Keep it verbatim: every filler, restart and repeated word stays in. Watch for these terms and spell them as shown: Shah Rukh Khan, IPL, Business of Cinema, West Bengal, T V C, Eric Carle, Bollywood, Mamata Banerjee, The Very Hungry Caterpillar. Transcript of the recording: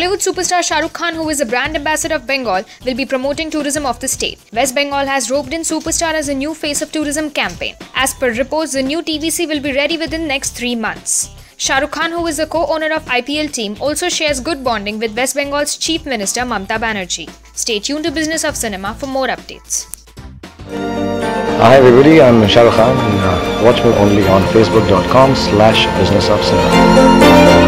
Bollywood superstar Shah Rukh Khan, who is a brand ambassador of Bengal, will be promoting tourism of the state. West Bengal has roped in superstar as a new face of tourism campaign. As per reports, the new T V C will be ready within next three months. Shah Rukh Khan, who is the co-owner of I P L team, also shares good bonding with West Bengal's Chief Minister Mamata Banerjee. Stay tuned to Business of Cinema for more updates. Hi everybody, I'm Shah Rukh Khan, and uh, watch me only on facebook dot com slash business of cinema.